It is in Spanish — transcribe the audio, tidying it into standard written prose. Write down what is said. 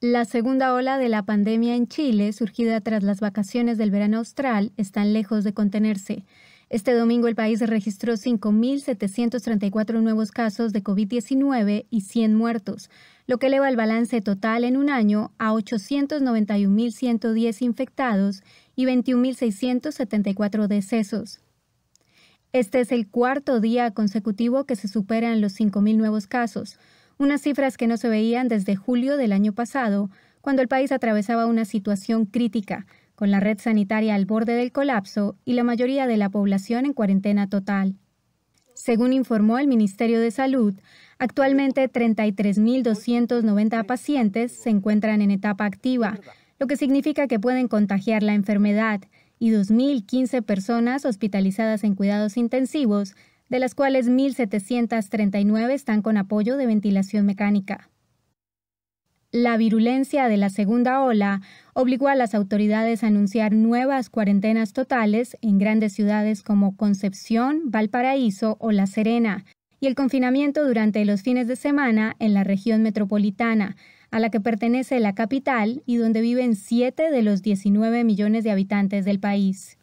La segunda ola de la pandemia en Chile, surgida tras las vacaciones del verano austral, está lejos de contenerse. Este domingo el país registró 5.734 nuevos casos de COVID-19 y 100 muertos, lo que eleva el balance total en un año a 891.110 infectados y 21.674 decesos. Este es el cuarto día consecutivo que se superan los 5.000 nuevos casos, unas cifras que no se veían desde julio del año pasado, cuando el país atravesaba una situación crítica, con la red sanitaria al borde del colapso y la mayoría de la población en cuarentena total. Según informó el Ministerio de Salud, actualmente 33.290 pacientes se encuentran en etapa activa, lo que significa que pueden contagiar la enfermedad, y 2.015 personas hospitalizadas en cuidados intensivos, de las cuales 1.739 están con apoyo de ventilación mecánica. La virulencia de la segunda ola obligó a las autoridades a anunciar nuevas cuarentenas totales en grandes ciudades como Concepción, Valparaíso o La Serena, y el confinamiento durante los fines de semana en la región metropolitana, a la que pertenece la capital y donde viven 7 de los 19 millones de habitantes del país.